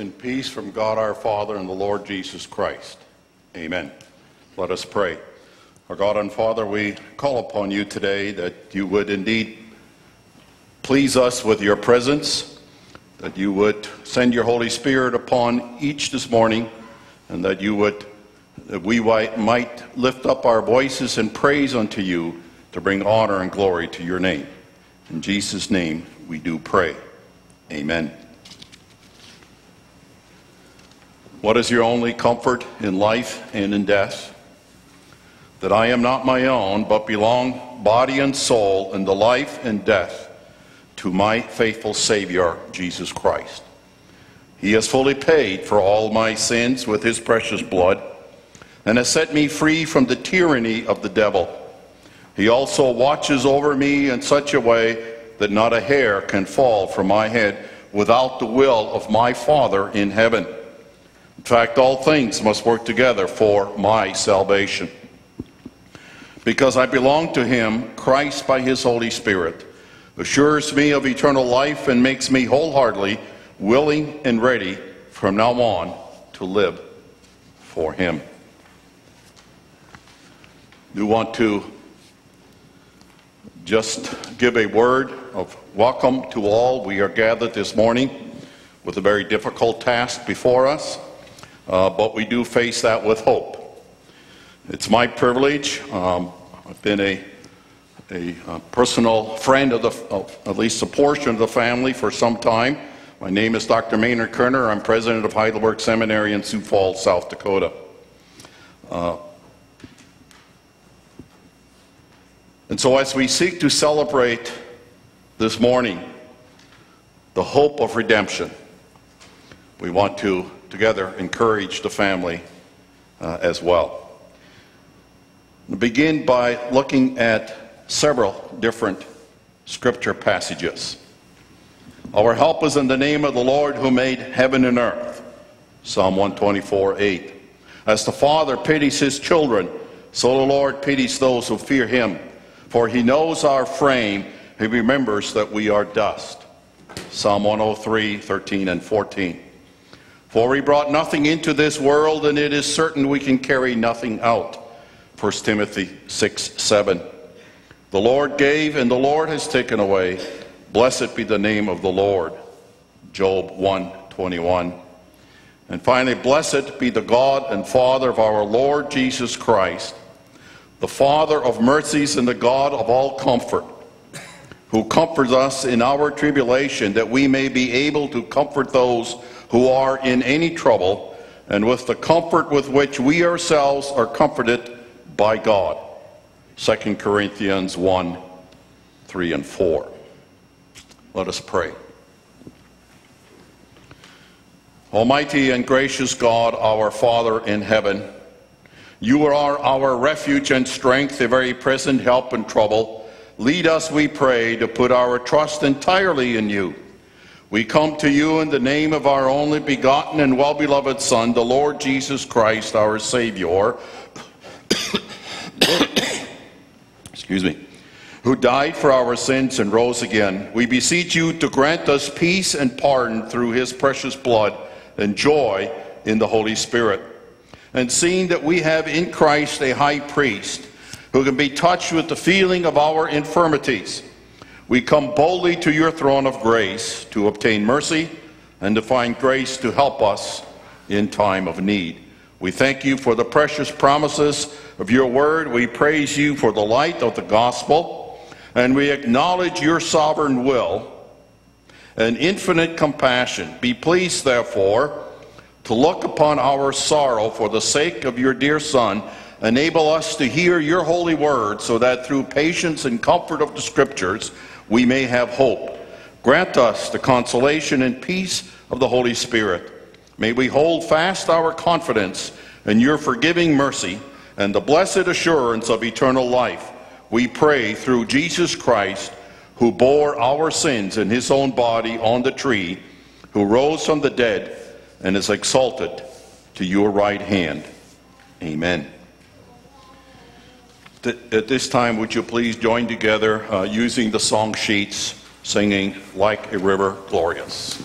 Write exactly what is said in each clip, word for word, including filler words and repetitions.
and peace from God our Father and the Lord Jesus Christ. Amen. Let us pray. Our God and Father, we call upon you today that you would indeed please us with your presence, that you would send your Holy Spirit upon each this morning, and that you would, that we might lift up our voices in praise unto you to bring honor and glory to your name. In Jesus' name we do pray. Amen. What is your only comfort in life and in death? That I am not my own, but belong body and soul in the life and death to my faithful Savior, Jesus Christ. He has fully paid for all my sins with his precious blood and has set me free from the tyranny of the devil. He also watches over me in such a way that not a hair can fall from my head without the will of my Father in heaven. In fact, all things must work together for my salvation. Because I belong to him, Christ by his Holy Spirit assures me of eternal life and makes me wholeheartedly willing and ready from now on to live for him. I do want to just give a word of welcome to all. We are gathered this morning with a very difficult task before us, uh, but we do face that with hope. It's my privilege. Um, I've been a, a, a personal friend of, the, of at least a portion of the family for some time. My name is Doctor Maynard Koerner. I'm president of Heidelberg Seminary in Sioux Falls, South Dakota. Uh, and so as we seek to celebrate this morning the hope of redemption, we want to together encourage the family uh, as well. We'll begin by looking at several different scripture passages. Our help is in the name of the Lord who made heaven and earth. Psalm one twenty-four, eight. As the Father pities his children, so the Lord pities those who fear him. For he knows our frame, he remembers that we are dust. Psalm one oh three, thirteen and fourteen. For we brought nothing into this world, and it is certain we can carry nothing out. First Timothy six, seven. The Lord gave, and the Lord has taken away. Blessed be the name of the Lord. Job one, twenty-one. And finally, blessed be the God and Father of our Lord Jesus Christ, the Father of mercies and the God of all comfort, who comforts us in our tribulation, that we may be able to comfort those who are in any trouble, and with the comfort with which we ourselves are comforted by God. Second Corinthians one, three and four. Let us pray. Almighty and gracious God, our Father in heaven, you are our refuge and strength, a very present help in trouble. Lead us, we pray, to put our trust entirely in you. We come to you in the name of our only begotten and well-beloved Son, the Lord Jesus Christ, our Savior, excuse me, who died for our sins and rose again. We beseech you to grant us peace and pardon through his precious blood and joy in the Holy Spirit. And seeing that we have in Christ a high priest who can be touched with the feeling of our infirmities, we come boldly to your throne of grace to obtain mercy and to find grace to help us in time of need. We thank you for the precious promises of your word. We praise you for the light of the gospel. And we acknowledge your sovereign will and infinite compassion. Be pleased, therefore, to look upon our sorrow for the sake of your dear Son. Enable us to hear your holy word, so that through patience and comfort of the Scriptures we may have hope. Grant us the consolation and peace of the Holy Spirit. May we hold fast our confidence in your forgiving mercy and the blessed assurance of eternal life. We pray through Jesus Christ, who bore our sins in his own body on the tree, who rose from the dead and is exalted to your right hand. Amen. Th at this time, would you please join together uh, using the song sheets, singing Like a River Glorious.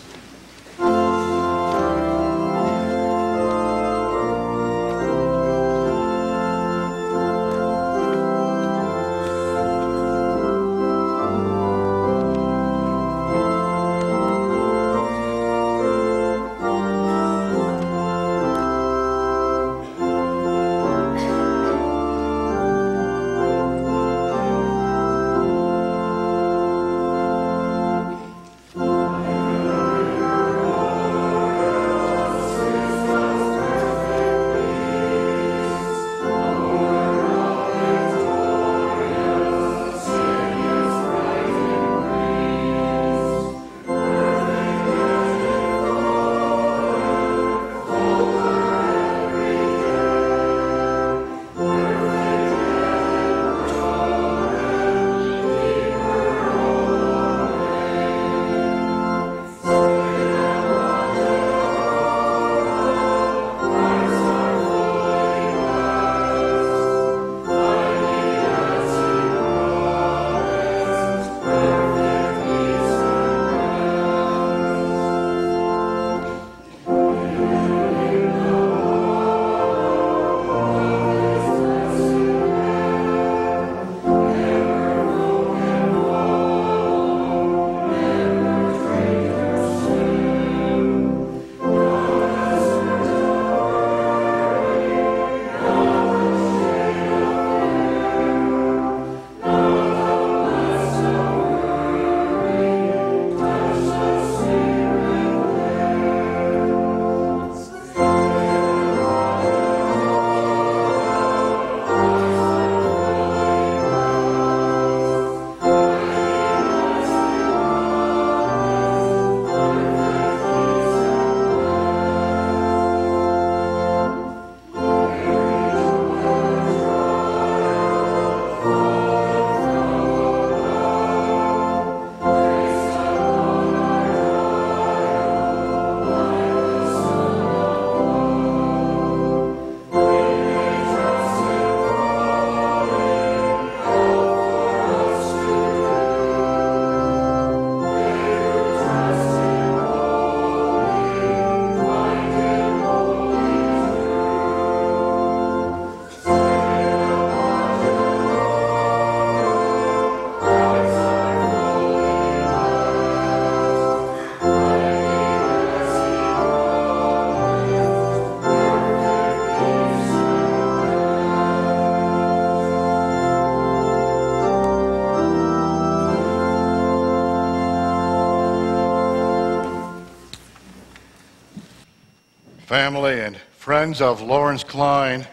family and friends of Lawrence Klyn,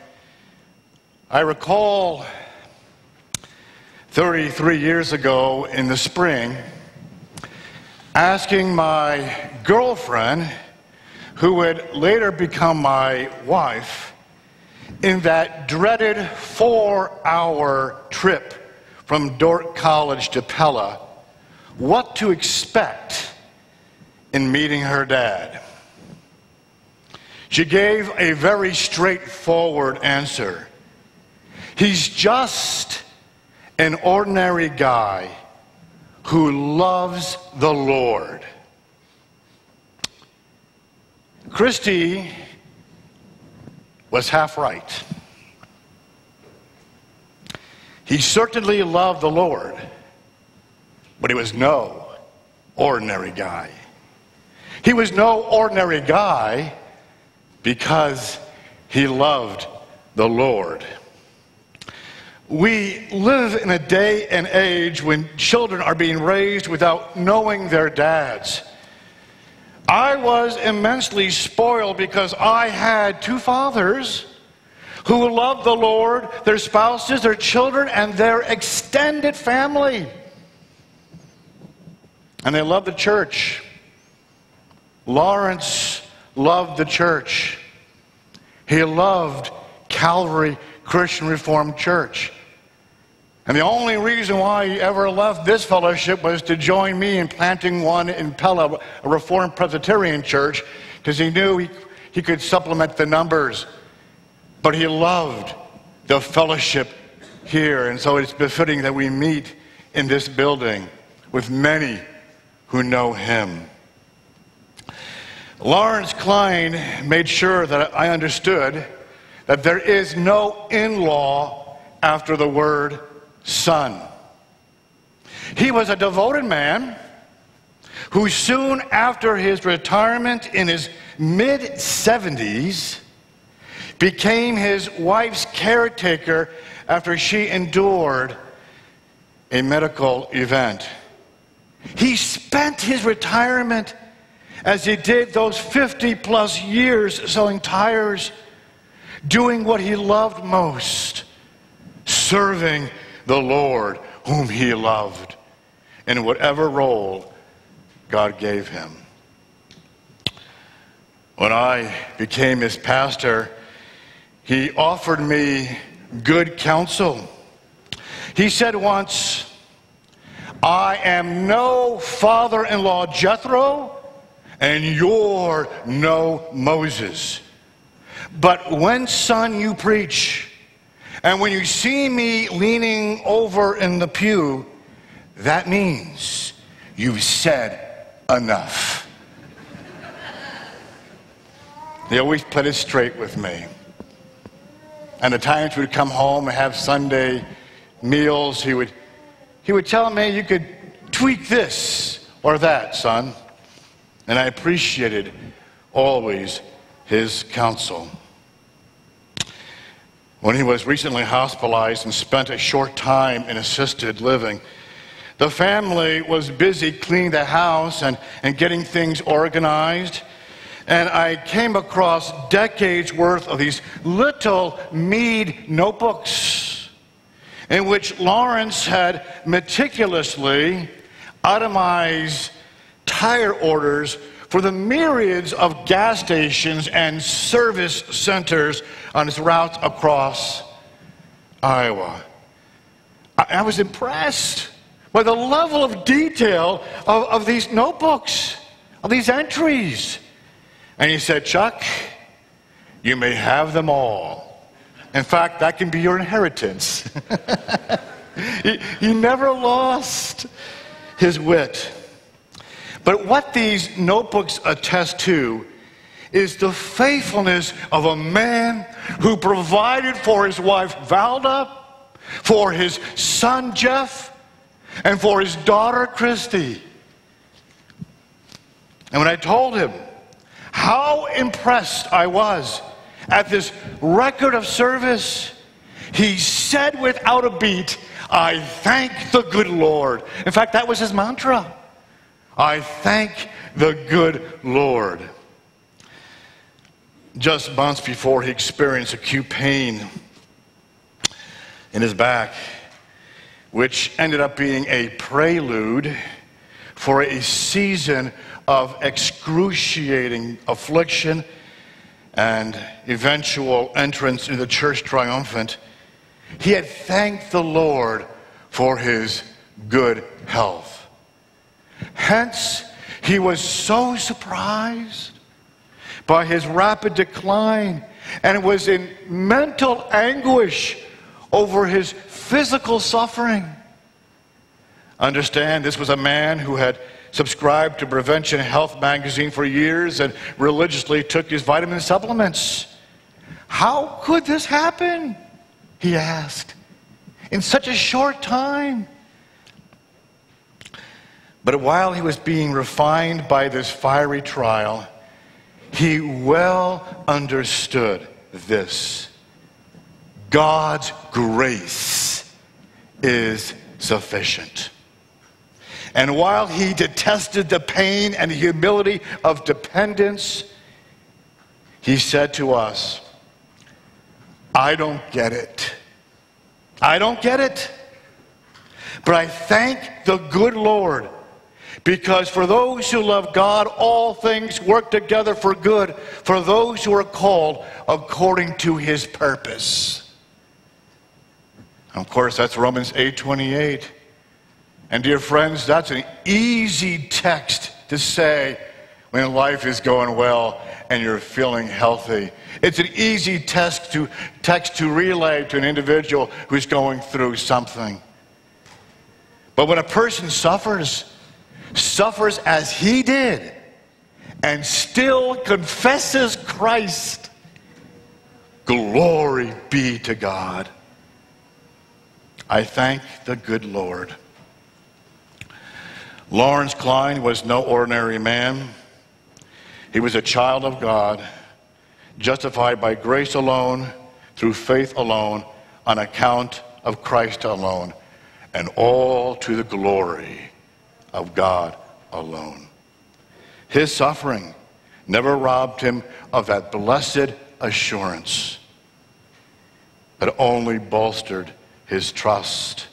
I recall thirty-three years ago in the spring asking my girlfriend, who would later become my wife, in that dreaded four-hour trip from Dort College to Pella, what to expect in meeting her dad. She gave a very straightforward answer. He's just an ordinary guy who loves the Lord. Christy was half right. He certainly loved the Lord, but he was no ordinary guy. He was no ordinary guy because he loved the Lord. We live in a day and age when children are being raised without knowing their dads. I was immensely spoiled because I had two fathers who loved the Lord, their spouses, their children, and their extended family. And they loved the church. Lawrence loved the church. He loved Calvary Christian Reformed Church. And the only reason why he ever left this fellowship was to join me in planting one in Pella, a Reformed Presbyterian church, because he knew he, he could supplement the numbers. But he loved the fellowship here, and so it's befitting that we meet in this building with many who know him. Lawrence Klyn made sure that I understood that there is no in-law after the word son. He was a devoted man who soon after his retirement in his mid seventies became his wife's caretaker after she endured a medical event. He spent his retirement, as he did those fifty plus years selling tires, doing what he loved most, serving the Lord whom he loved in whatever role God gave him. When I became his pastor, he offered me good counsel. He said once, "I am no father-in-law Jethro, and you're no Moses. But when, son, you preach, and when you see me leaning over in the pew, that means you've said enough." He always played it straight with me. And the times we'd come home and have Sunday meals, he would, he would tell me, "You could tweak this or that, son." And I appreciated always his counsel. When he was recently hospitalized and spent a short time in assisted living, the family was busy cleaning the house and, and getting things organized. And I came across decades worth of these little Mead notebooks in which Lawrence had meticulously itemized tire orders for the myriads of gas stations and service centers on its routes across Iowa. I was impressed by the level of detail of, of these notebooks, of these entries. And he said, "Chuck, you may have them all. In fact, that can be your inheritance." he, he never lost his wit. But what these notebooks attest to is the faithfulness of a man who provided for his wife Valda, for his son Jeff, and for his daughter Christy. And when I told him how impressed I was at this record of service, he said without a beat, "I thank the good Lord." In fact, that was his mantra. "I thank the good Lord." just months before, he experienced acute pain in his back, which ended up being a prelude for a season of excruciating affliction and eventual entrance into the church triumphant. He had thanked the Lord for his good health. Hence, he was so surprised by his rapid decline and was in mental anguish over his physical suffering. Understand, this was a man who had subscribed to Prevention Health magazine for years and religiously took his vitamin supplements. How could this happen, he asked, in such a short time? But while he was being refined by this fiery trial, he well understood this: God's grace is sufficient. And while he detested the pain and the humility of dependence, he said to us, I don't get it. I don't get it. But I thank the good Lord, because for those who love God, all things work together for good, for those who are called according to his purpose. And of course, that's Romans eight twenty-eight. And dear friends, that's an easy text to say when life is going well and you're feeling healthy. It's an easy text to, text to relay to an individual who's going through something. But when a person suffers, suffers as he did, and still confesses Christ, glory be to God. I thank the good Lord. Lawrence Klyn was no ordinary man. He was a child of God, justified by grace alone, through faith alone, on account of Christ alone, and all to the glory of God alone. His suffering never robbed him of that blessed assurance, but only bolstered his trust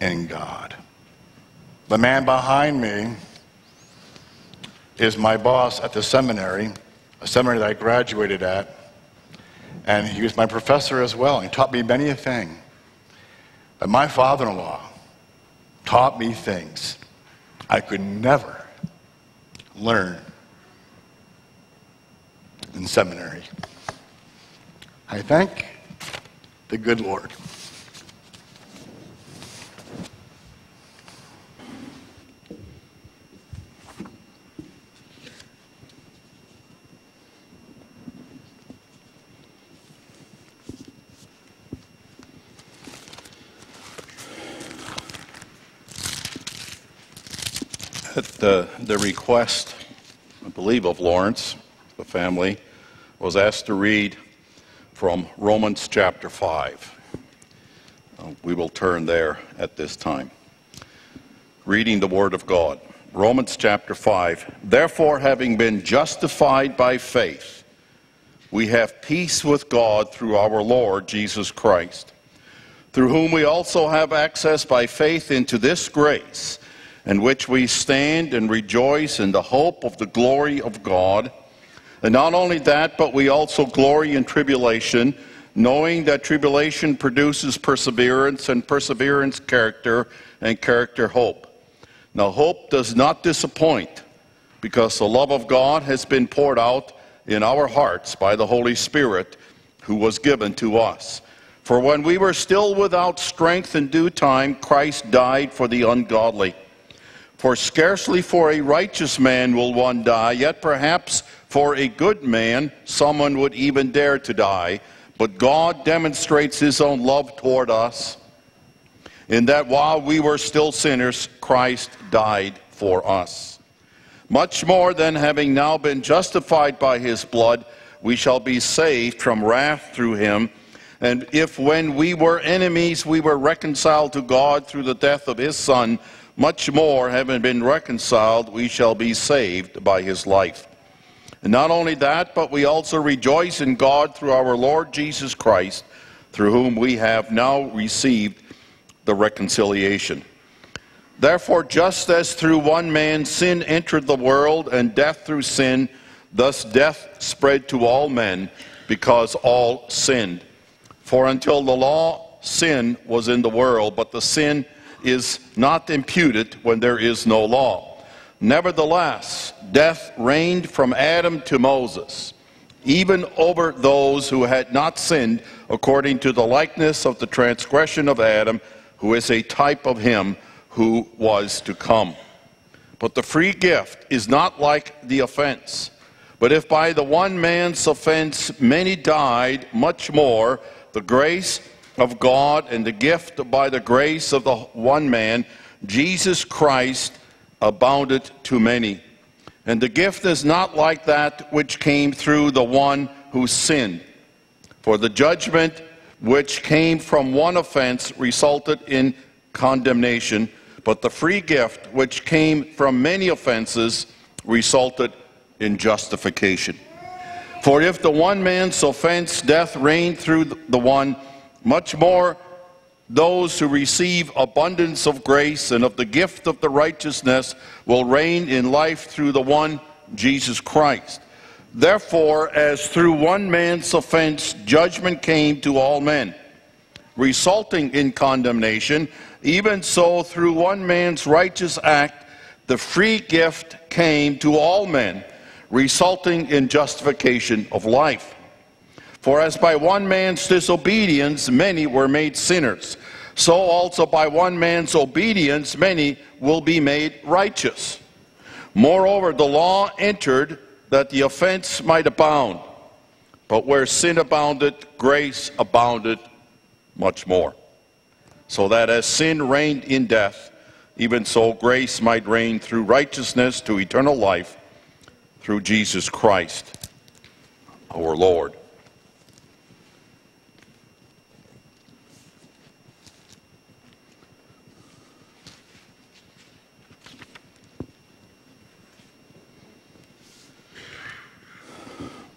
in God. The man behind me is my boss at the seminary, a seminary that I graduated at, and he was my professor as well. He taught me many a thing. But my father-in-law taught me things I could never learn in seminary. I thank the good Lord. At the, the request, I believe, of Lawrence, the family was asked to read from Romans chapter five. Uh, we will turn there at this time. Reading the Word of God. Romans chapter five. Therefore, having been justified by faith, we have peace with God through our Lord Jesus Christ, through whom we also have access by faith into this grace, in which we stand and rejoice in the hope of the glory of God. And not only that, but we also glory in tribulation, knowing that tribulation produces perseverance, and perseverance character, and character hope. Now hope does not disappoint, because the love of God has been poured out in our hearts by the Holy Spirit, who was given to us. For when we were still without strength, in due time Christ died for the ungodly. For scarcely for a righteous man will one die, yet perhaps for a good man someone would even dare to die. But God demonstrates his own love toward us, in that while we were still sinners, Christ died for us. Much more then, having now been justified by his blood, we shall be saved from wrath through him. And if when we were enemies we were reconciled to God through the death of his Son, much more, having been reconciled, we shall be saved by his life. And not only that, but we also rejoice in God through our Lord Jesus Christ, through whom we have now received the reconciliation. Therefore, just as through one man sin entered the world, and death through sin, thus death spread to all men, because all sinned. For until the law, sin was in the world, but the sin is not imputed when there is no law. Nevertheless, death reigned from Adam to Moses, even over those who had not sinned, according to the likeness of the transgression of Adam, who is a type of him who was to come. But the free gift is not like the offense. But if by the one man's offense many died, much more the grace of God and the gift by the grace of the one man, Jesus Christ, abounded to many. And the gift is not like that which came through the one who sinned. For the judgment which came from one offense resulted in condemnation, but the free gift which came from many offenses resulted in justification. For if the one man's offense, death reigned through the one, much more those who receive abundance of grace and of the gift of the righteousness will reign in life through the one, Jesus Christ. Therefore, as through one man's offense, judgment came to all men, resulting in condemnation, even so through one man's righteous act, the free gift came to all men, resulting in justification of life. For as by one man's disobedience many were made sinners, so also by one man's obedience many will be made righteous. Moreover, the law entered that the offense might abound, but where sin abounded, grace abounded much more. So that as sin reigned in death, even so grace might reign through righteousness to eternal life, through Jesus Christ, our Lord.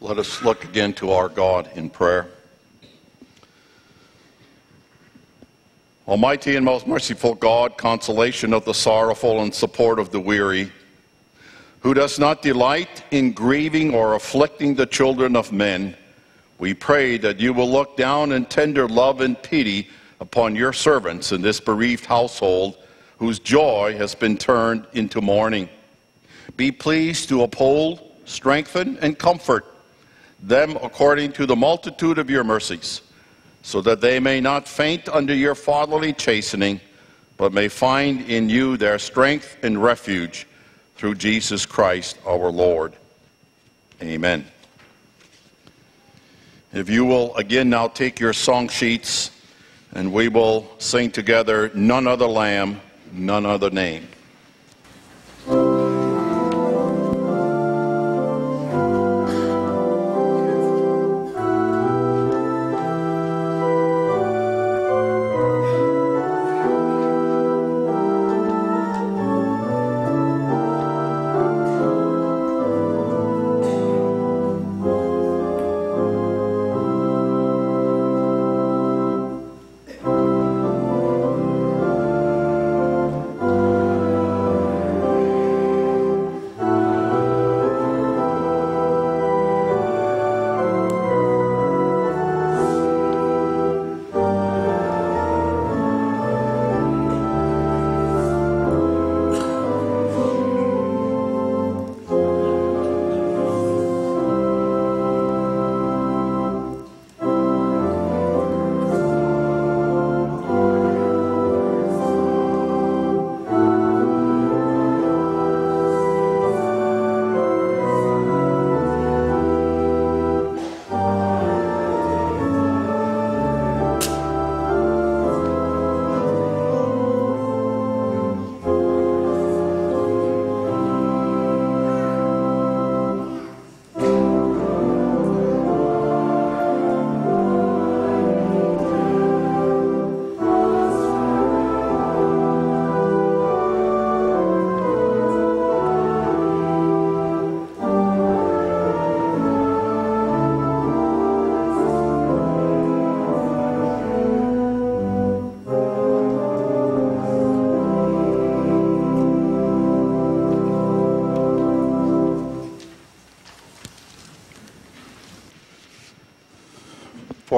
Let us look again to our God in prayer. Almighty and most merciful God, consolation of the sorrowful and support of the weary, who does not delight in grieving or afflicting the children of men, we pray that you will look down in tender love and pity upon your servants in this bereaved household, whose joy has been turned into mourning. Be pleased to uphold, strengthen, and comfort them according to the multitude of your mercies, so that they may not faint under your fatherly chastening, but may find in you their strength and refuge, through Jesus Christ our Lord. Amen. If you will again now take your song sheets, and we will sing together, None Other Lamb, None Other Name.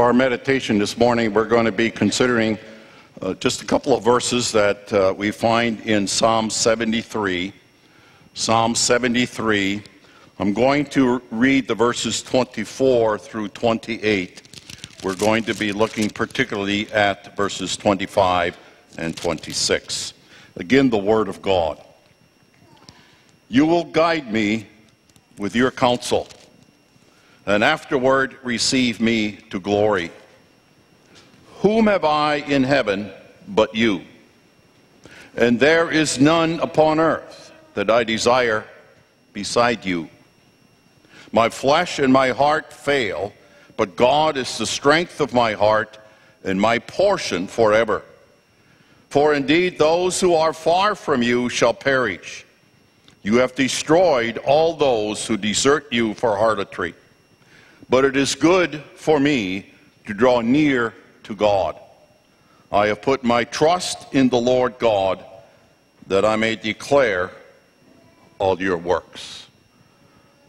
our meditation this morning, we're going to be considering uh, just a couple of verses that uh, we find in Psalm seventy-three. Psalm seventy-three. I'm going to read the verses twenty-four through twenty-eight. We're going to be looking particularly at verses twenty-five and twenty-six. Again, the Word of God. You will guide me with your counsel, and afterward receive me to glory. Whom have I in heaven but you? And there is none upon earth that I desire beside you. My flesh and my heart fail, but God is the strength of my heart and my portion forever. For indeed those who are far from you shall perish. You have destroyed all those who desert you for harlotry. But it is good for me to draw near to God. I have put my trust in the Lord God, that I may declare all your works.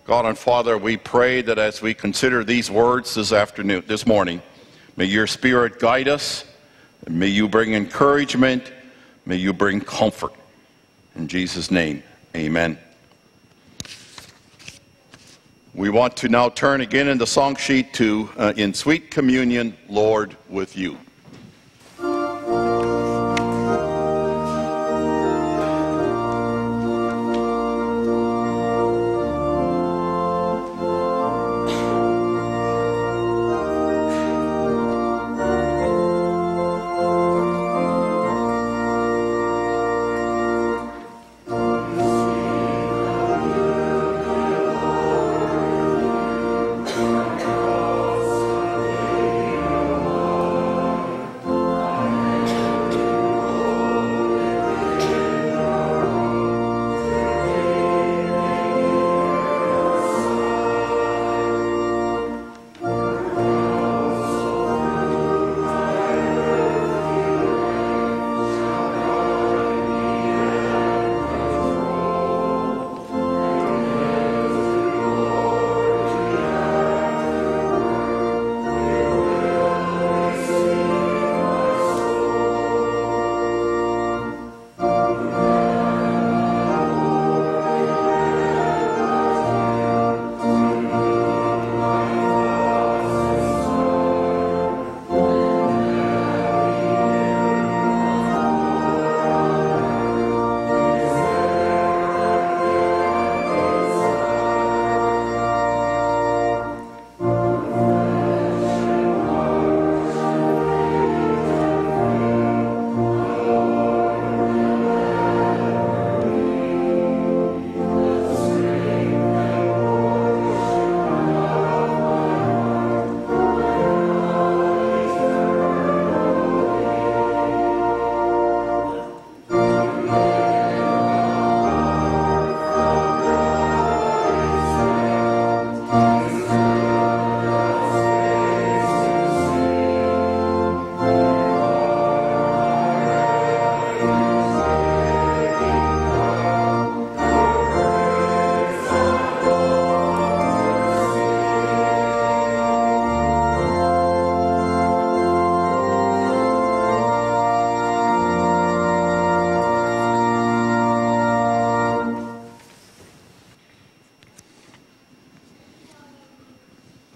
God and Father, we pray that as we consider these words this afternoon, this morning, may your Spirit guide us, and may you bring encouragement, may you bring comfort. In Jesus' name, amen. We want to now turn again in the song sheet to uh, In Sweet Communion, Lord, with You.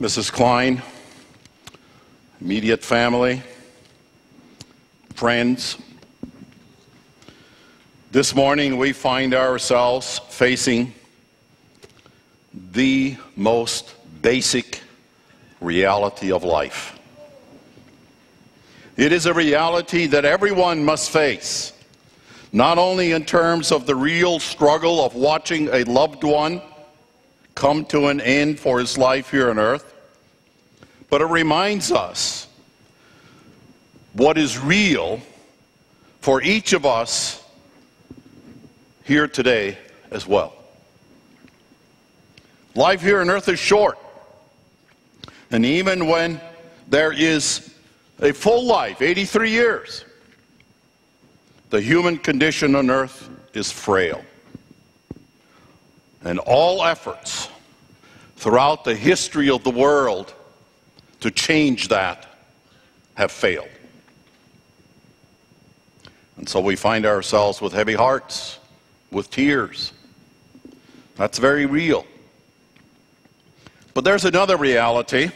Missus Klyn, immediate family, friends, this morning we find ourselves facing the most basic reality of life. It is a reality that everyone must face, not only in terms of the real struggle of watching a loved one come to an end for his life here on earth, but it reminds us what is real for each of us here today as well. Life here on earth is short, and even when there is a full life, eighty-three years, the human condition on earth is frail. And all efforts throughout the history of the world to change that have failed. And so we find ourselves with heavy hearts, with tears. That's very real. But there's another reality,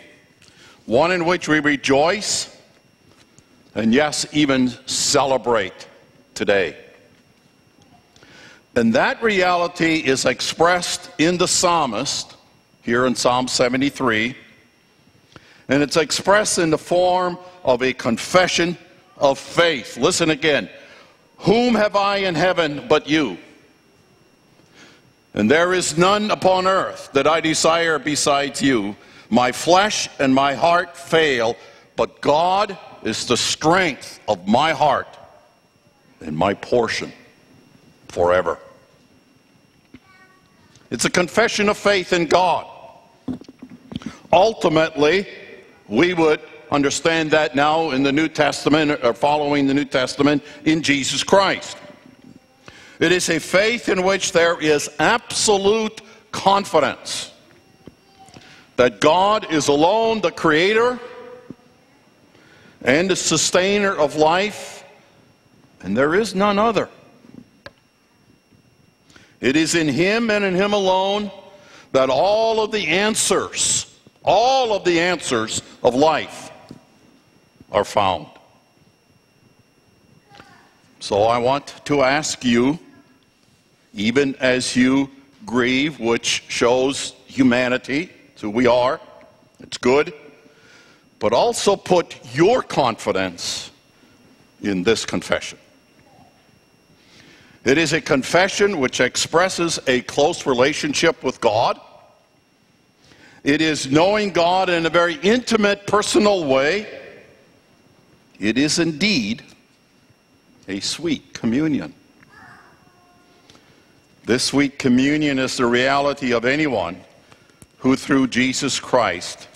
one in which we rejoice and, yes, even celebrate today. And that reality is expressed in the psalmist here in Psalm seventy-three, and it's expressed in the form of a confession of faith. Listen again. Whom have I in heaven but you? And there is none upon earth that I desire besides you. My flesh and my heart fail, but God is the strength of my heart and my portion forever. It's a confession of faith in God. Ultimately, we would understand that now in the New Testament, or following the New Testament, in Jesus Christ. It is a faith in which there is absolute confidence that God is alone the creator and the sustainer of life, and there is none other. It is in Him and in Him alone that all of the answers, all of the answers of life are found. So I want to ask you, even as you grieve, which shows humanity, it's who we are, it's good, but also put your confidence in this confession. It is a confession which expresses a close relationship with God. It is knowing God in a very intimate, personal way. It is indeed a sweet communion. This sweet communion is the reality of anyone who through Jesus Christ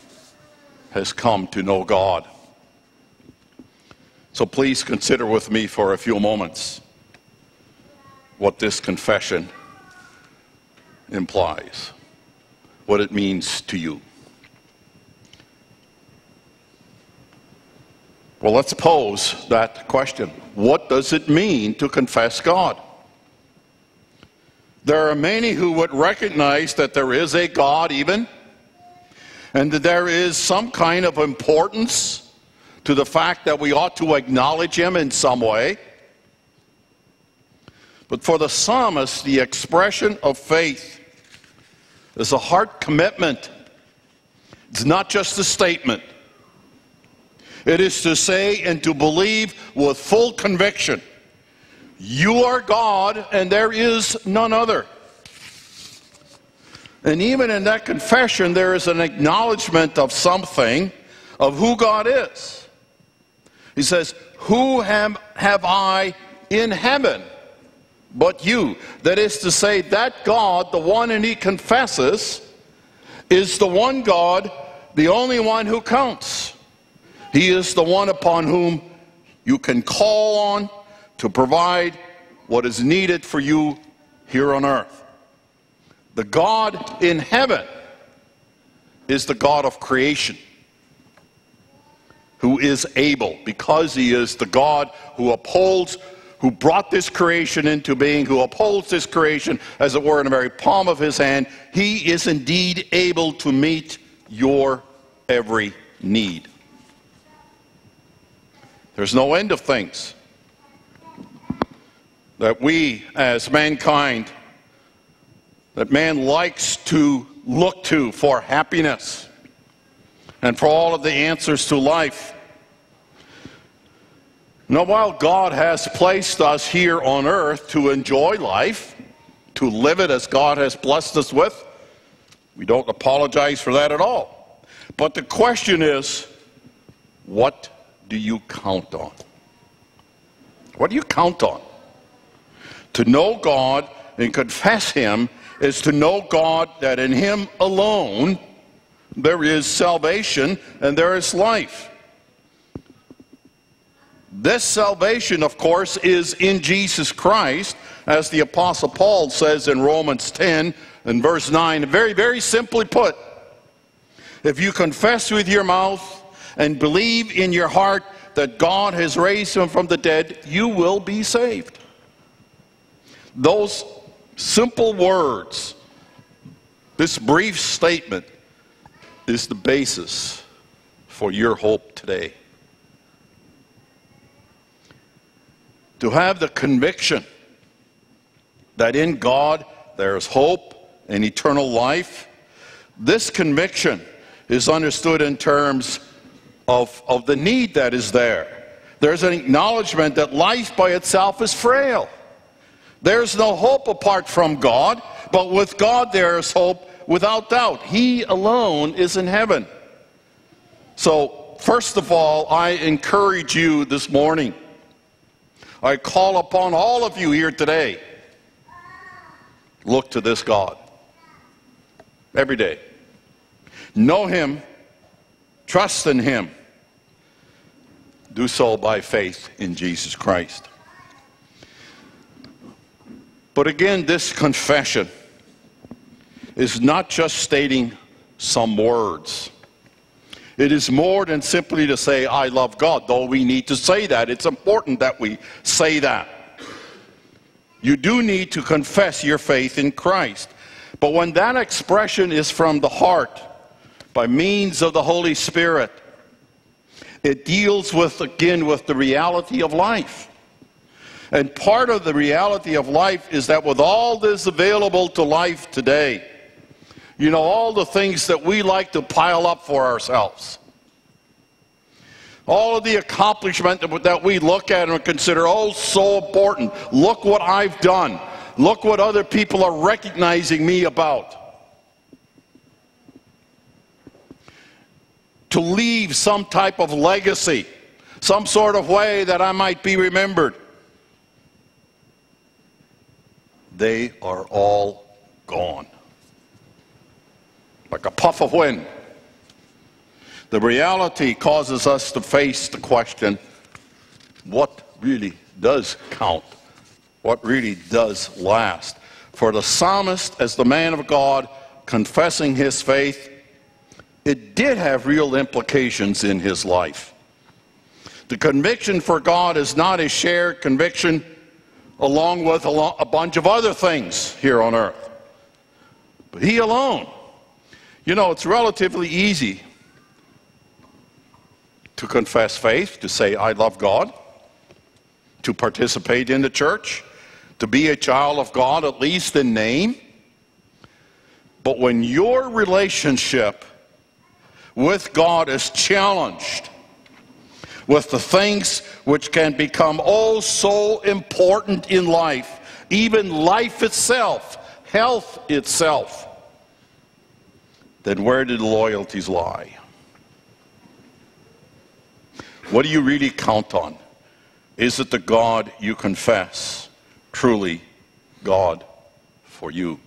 has come to know God. So please consider with me for a few moments what this confession implies, what it means to you. Well, let's pose that question. What does it mean to confess God? There are many who would recognize that there is a God even, and that there is some kind of importance to the fact that we ought to acknowledge Him in some way. But for the psalmist, the expression of faith is a heart commitment. It's not just a statement. It is to say and to believe with full conviction, you are God and there is none other. And even in that confession, there is an acknowledgement of something, of who God is. He says, who have, have I in heaven but you? That is to say, that God, the one and he confesses, is the one God, the only one who counts. He is the one upon whom you can call on to provide what is needed for you here on earth. The God in heaven is the God of creation, who is able, because he is the God who upholds, who brought this creation into being, who upholds this creation, as it were, in the very palm of his hand. He is indeed able to meet your every need. There's no end of things that we as mankind, that man likes to look to for happiness and for all of the answers to life. Now, while God has placed us here on earth to enjoy life, to live it as God has blessed us with, we don't apologize for that at all. But the question is, what do you count on? What do you count on? To know God and confess Him is to know God, that in Him alone there is salvation and there is life. This salvation, of course, is in Jesus Christ, as the Apostle Paul says in Romans ten and verse nine, very, very simply put, if you confess with your mouth and believe in your heart that God has raised him from the dead, you will be saved. Those simple words, this brief statement, is the basis for your hope today. To have the conviction that in God there is hope and eternal life, this conviction is understood in terms of, of the need that is there. There's an acknowledgement that life by itself is frail. There's no hope apart from God, but with God there is hope without doubt. He alone is in heaven. So, first of all, I encourage you this morning. I call upon all of you here today. Look to this God every day. Know him. Trust in him. Do so by faith in Jesus Christ. But again, this confession is not just stating some words. It is more than simply to say, I love God, though we need to say that. It's important that we say that. You do need to confess your faith in Christ. But when that expression is from the heart, by means of the Holy Spirit, it deals with, again, with the reality of life. And part of the reality of life is that with all this available to life today, you know, all the things that we like to pile up for ourselves. All of the accomplishment that we look at and consider, oh, so important. Look what I've done. Look what other people are recognizing me about. To leave some type of legacy, some sort of way that I might be remembered. They are all gone. Like a puff of wind. The reality causes us to face the question, what really does count? What really does last? For the psalmist, as the man of God, confessing his faith, it did have real implications in his life. The conviction for God is not a shared conviction along with a, a bunch of other things here on earth. But he alone. You know, it's relatively easy to confess faith, to say, I love God, to participate in the church, to be a child of God, at least in name. But when your relationship with God is challenged with the things which can become oh so important in life, even life itself, health itself, then where did loyalties lie? What do you really count on? Is it the God you confess, truly God for you?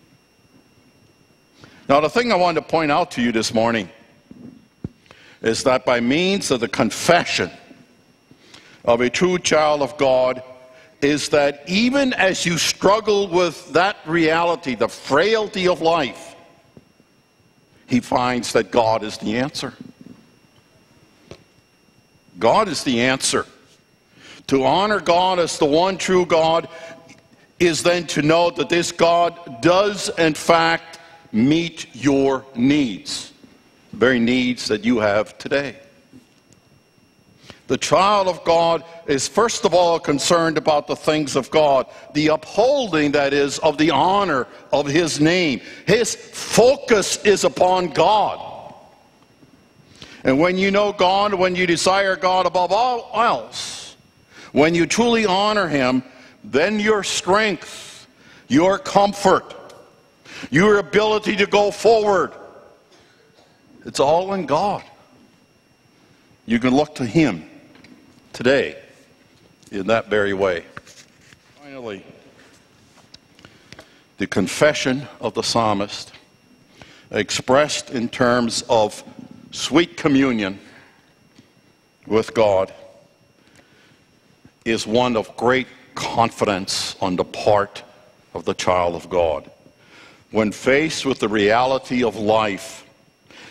Now, the thing I wanted to point out to you this morning is that by means of the confession of a true child of God, is that even as you struggle with that reality, the frailty of life, he finds that God is the answer. God is the answer. To honor God as the one true God is then to know that this God does in fact meet your needs, the very needs that you have today. The child of God is first of all concerned about the things of God, the upholding, that is, of the honor of his name. His focus is upon God. And when you know God, when you desire God above all else, when you truly honor him, then your strength, your comfort, your ability to go forward, it's all in God. You can look to him today in that very way. Finally, the confession of the psalmist, expressed in terms of sweet communion with God, is one of great confidence on the part of the child of God. When faced with the reality of life,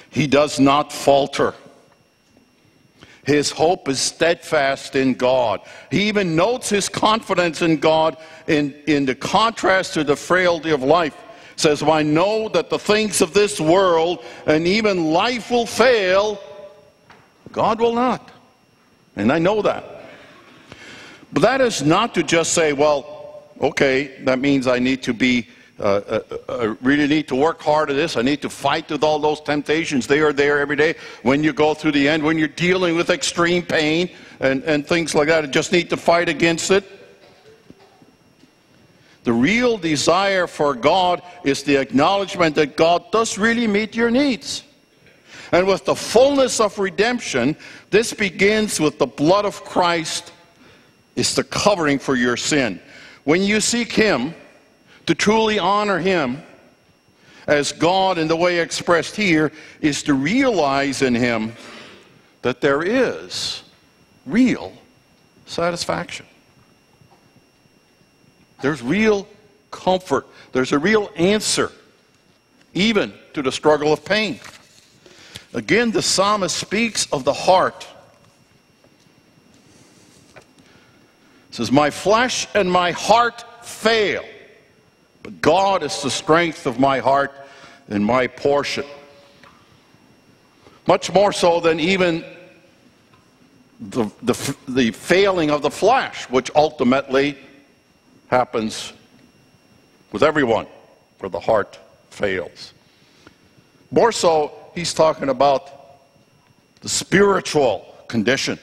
he does not falter. His hope is steadfast in God. He even notes his confidence in God in, in the contrast to the frailty of life. It says, "I know that the things of this world and even life will fail. God will not. And I know that." But that is not to just say, well, okay, that means I need to be, uh, uh, I really need to work hard at this. I need to fight with all those temptations. They are there every day. When you go through the end, when you're dealing with extreme pain and, and things like that, you just need to fight against it. The real desire for God is the acknowledgement that God does really meet your needs. And with the fullness of redemption, this begins with the blood of Christ. It's the covering for your sin. When you seek Him, to truly honor Him as God in the way expressed here, is to realize in Him that there is real satisfaction. There's real comfort. There's a real answer, even to the struggle of pain. Again, the psalmist speaks of the heart. It says, "My flesh and my heart fail, but God is the strength of my heart and my portion." Much more so than even the, the, the failing of the flesh, which ultimately happens with everyone, where the heart fails. More so, he's talking about the spiritual condition.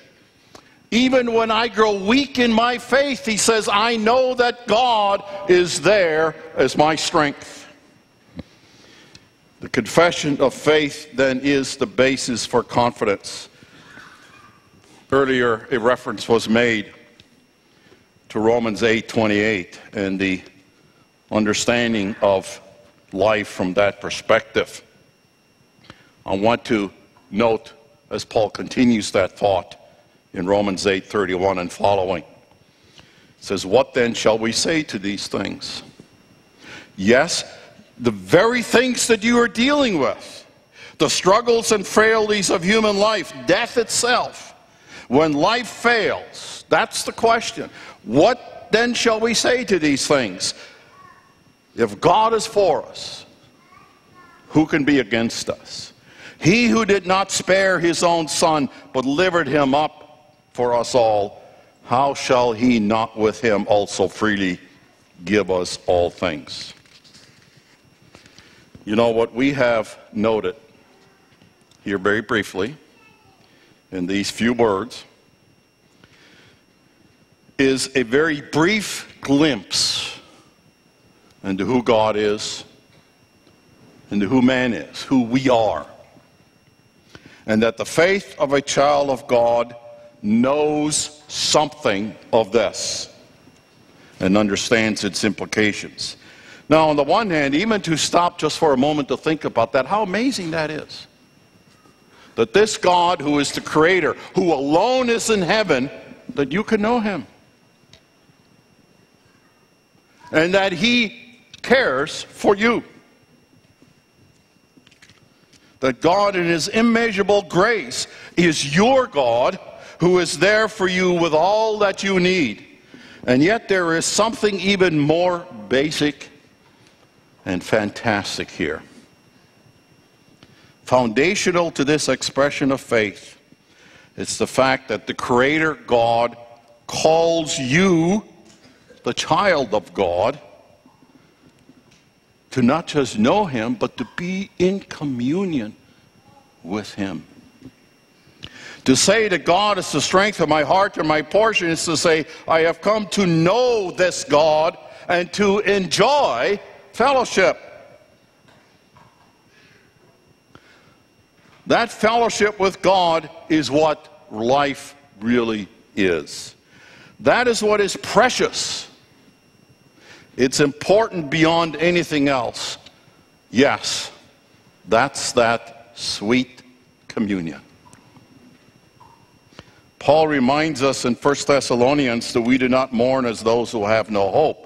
"Even when I grow weak in my faith," he says, "I know that God is there as my strength." The confession of faith then is the basis for confidence. Earlier, a reference was made to Romans eight twenty-eight and the understanding of life from that perspective. I want to note, as Paul continues that thought in Romans eight thirty-one and following, it says, "What then shall we say to these things? Yes, the very things that you are dealing with, the struggles and frailties of human life, death itself, when life fails, that's the question. What then shall we say to these things? If God is for us, who can be against us? He who did not spare his own son, but delivered him up for us all, how shall he not with him also freely give us all things?" You know, what we have noted here very briefly in these few words is a very brief glimpse into who God is, into who man is, who we are. And that the faith of a child of God knows something of this and understands its implications. Now, on the one hand, even to stop just for a moment to think about that, how amazing that is. That this God, who is the creator, who alone is in heaven, that you can know him. And that he cares for you. That God in his immeasurable grace is your God, who is there for you with all that you need. And yet there is something even more basic and fantastic here. Foundational to this expression of faith, it's the fact that the Creator God calls you, the child of God, to not just know him, but to be in communion with him. To say that God is the strength of my heart and my portion is to say, I have come to know this God and to enjoy fellowship. That fellowship with God is what life really is. That is what is precious. It's important beyond anything else. Yes, that's that sweet communion. Paul reminds us in First Thessalonians that we do not mourn as those who have no hope.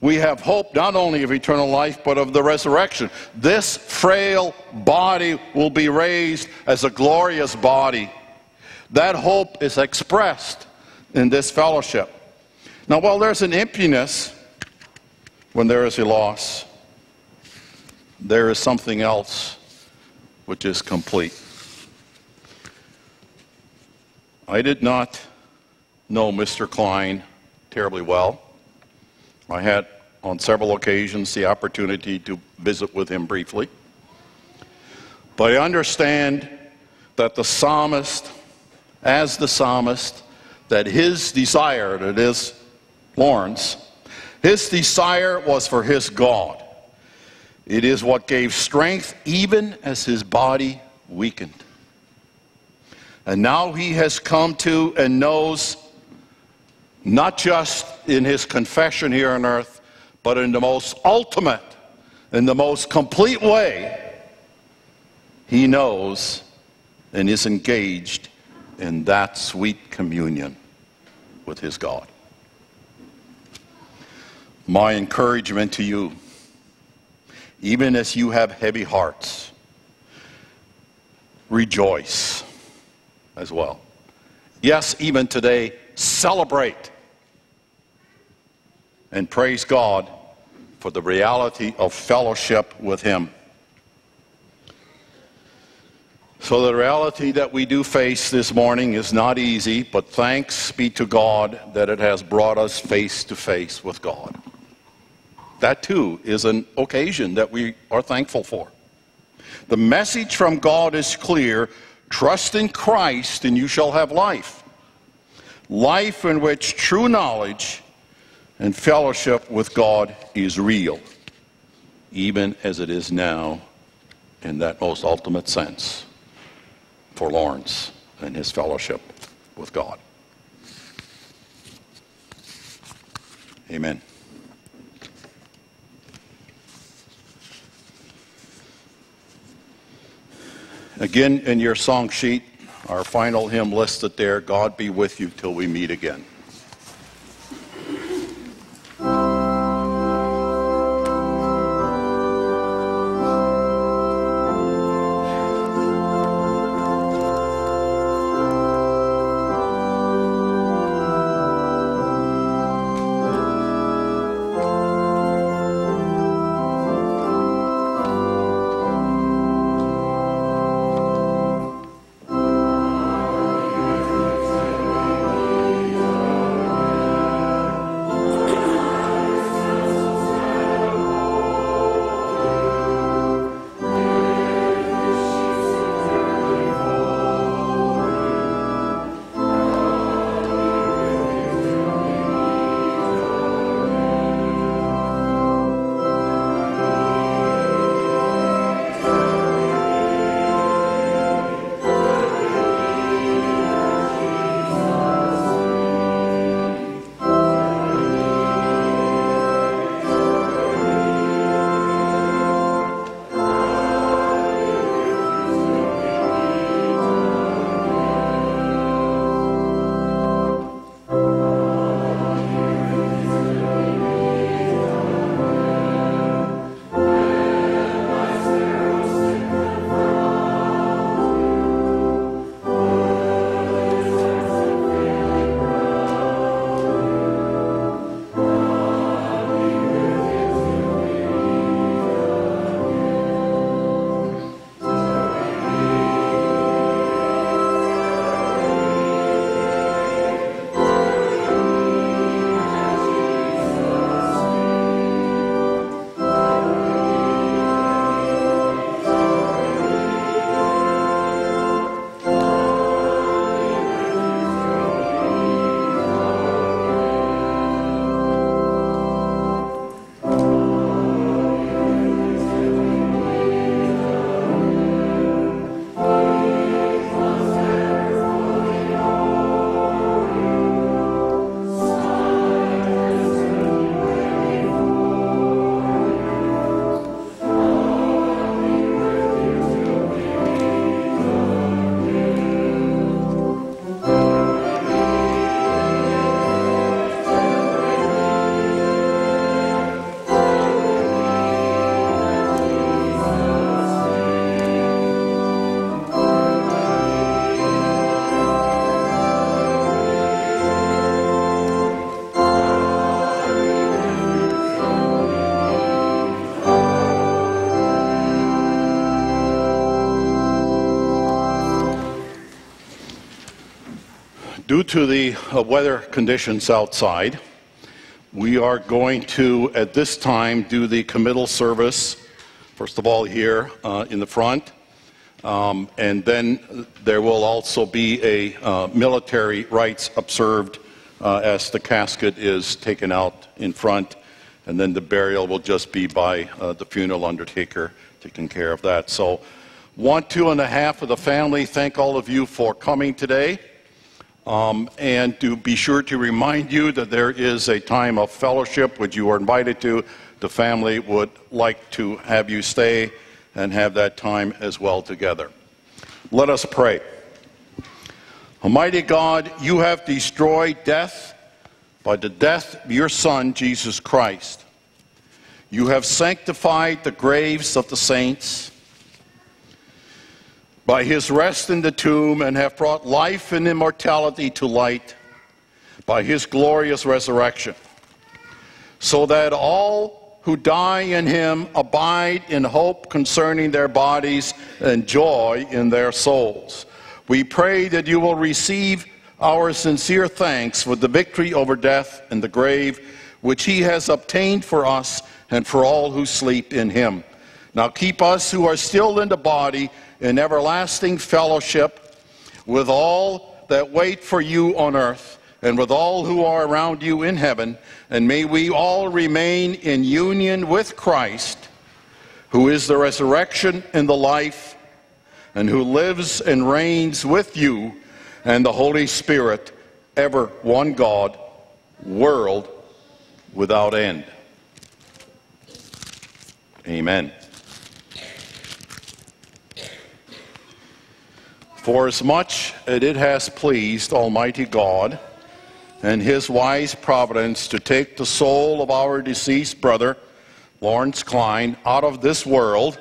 We have hope not only of eternal life, but of the resurrection. This frail body will be raised as a glorious body. That hope is expressed in this fellowship. Now, while there's an emptiness when there is a loss, there is something else which is complete. I did not know Mister Klyn terribly well. I had, on several occasions, the opportunity to visit with him briefly. But I understand that the psalmist, as the psalmist, that his desire, that is Lawrence, his desire was for his God. It is what gave strength even as his body weakened. And now he has come to and knows, not just in his confession here on earth, but in the most ultimate, in the most complete way, he knows and is engaged in that sweet communion with his God. My encouragement to you, even as you have heavy hearts, rejoice as well. Yes, even today, celebrate and praise God for the reality of fellowship with him. So the reality that we do face this morning is not easy, but thanks be to God that it has brought us face to face with God. That too is an occasion that we are thankful for. The message from God is clear: trust in Christ and you shall have life. Life in which true knowledge and fellowship with God is real, even as it is now in that most ultimate sense, for Lawrence and his fellowship with God. Amen. Again, in your song sheet, our final hymn listed there, God be with you till we meet again. Due to the uh, weather conditions outside, we are going to, at this time, do the committal service, first of all here uh, in the front, um, and then there will also be a uh, military rites observed uh, as the casket is taken out in front, and then the burial will just be by uh, the funeral undertaker taking care of that. So one, two, and a half of the family, thank all of you for coming today. Um, and to be sure to remind you that there is a time of fellowship which you are invited to. The family would like to have you stay and have that time as well together. Let us pray. Almighty God, you have destroyed death by the death of your Son, Jesus Christ. You have sanctified the graves of the saints by his rest in the tomb, and have brought life and immortality to light by his glorious resurrection, so that all who die in him abide in hope concerning their bodies and joy in their souls. We pray that you will receive our sincere thanks for the victory over death and the grave, which he has obtained for us and for all who sleep in him. Now keep us who are still in the body in everlasting fellowship with all that wait for you on earth, and with all who are around you in heaven, and may we all remain in union with Christ, who is the resurrection and the life, and who lives and reigns with you and the Holy Spirit, ever one God, world without end. Amen. For as much as it has pleased Almighty God and his wise providence to take the soul of our deceased brother, Lawrence Klyn, out of this world,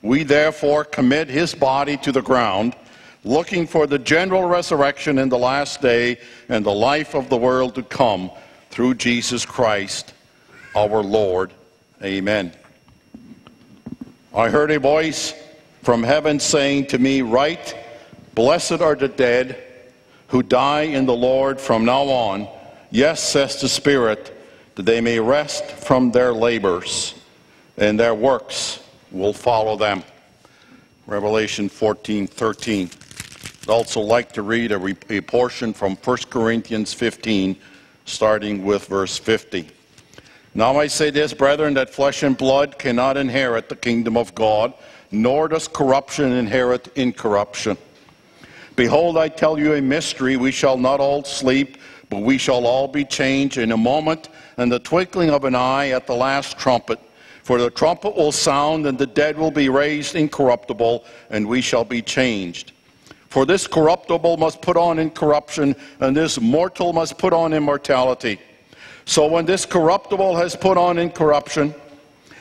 we therefore commit his body to the ground, looking for the general resurrection in the last day and the life of the world to come, through Jesus Christ, our Lord. Amen. I heard a voice from heaven saying to me, "Write, blessed are the dead who die in the Lord from now on. Yes, says the Spirit, that they may rest from their labors, and their works will follow them." Revelation fourteen thirteen. I'd also like to read a, re a portion from First Corinthians fifteen, starting with verse fifty. "Now I say this, brethren, that flesh and blood cannot inherit the kingdom of God, nor does corruption inherit incorruption. Behold, I tell you a mystery. We shall not all sleep, but we shall all be changed in a moment, and the twinkling of an eye, at the last trumpet. For the trumpet will sound, and the dead will be raised incorruptible, and we shall be changed. For this corruptible must put on incorruption, and this mortal must put on immortality. So when this corruptible has put on incorruption,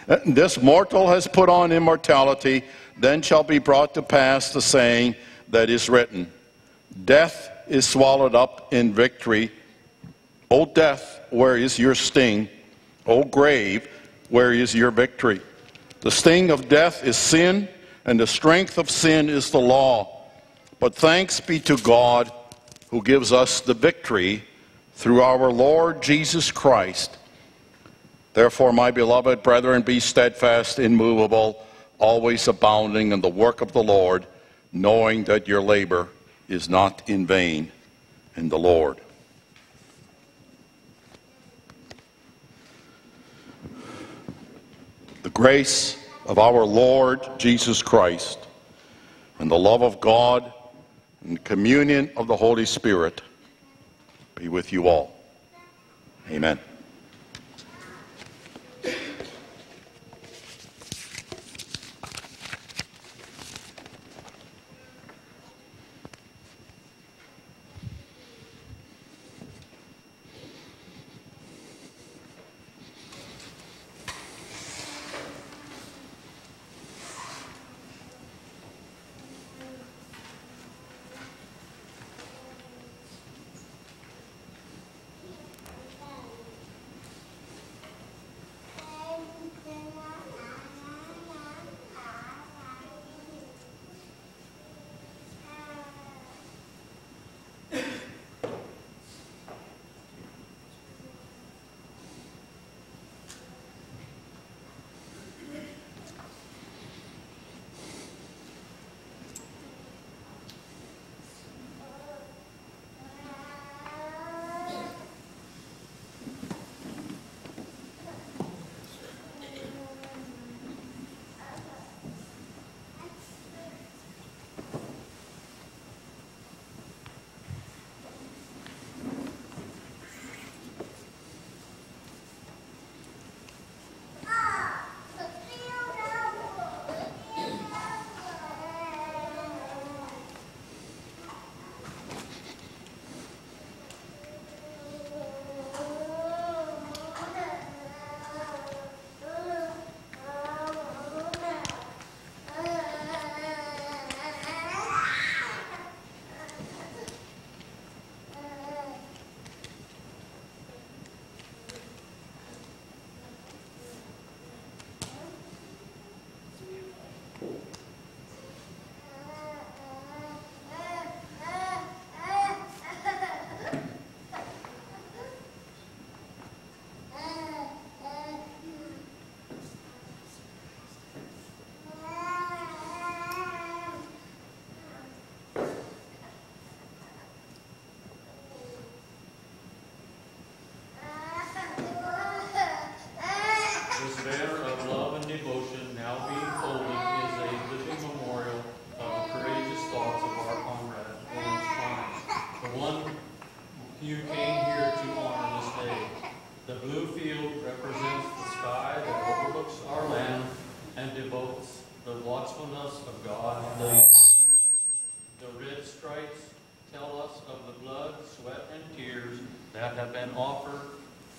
and this mortal has put on immortality, then shall be brought to pass the saying that is written, death is swallowed up in victory. O death, where is your sting? O grave, where is your victory? The sting of death is sin, and the strength of sin is the law. But thanks be to God, who gives us the victory through our Lord Jesus Christ. Therefore, my beloved brethren, be steadfast, immovable, always abounding in the work of the Lord, knowing that your labor is not in vain in the Lord." The grace of our Lord Jesus Christ, and the love of God, and communion of the Holy Spirit be with you all. Amen.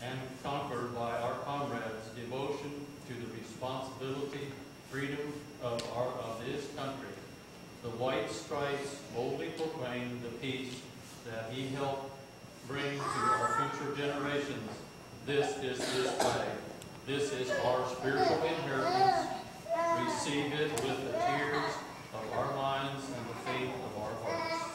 and conquered by our comrades' devotion to the responsibility, freedom of, our, of this country. The white stripes boldly proclaim the peace that he helped bring to our future generations. This is his flag. This is our spiritual inheritance. Receive it with the tears of our minds and the faith of our hearts.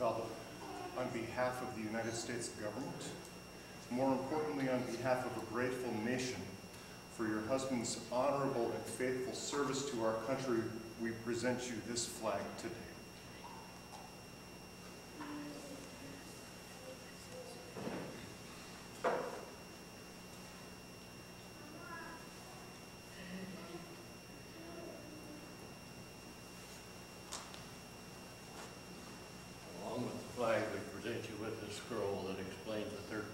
Valda, on behalf of the United States government, more importantly on behalf of a grateful nation, for your husband's honorable and faithful service to our country, we present you this flag today. Flag, we present you with this scroll that explains the thirteen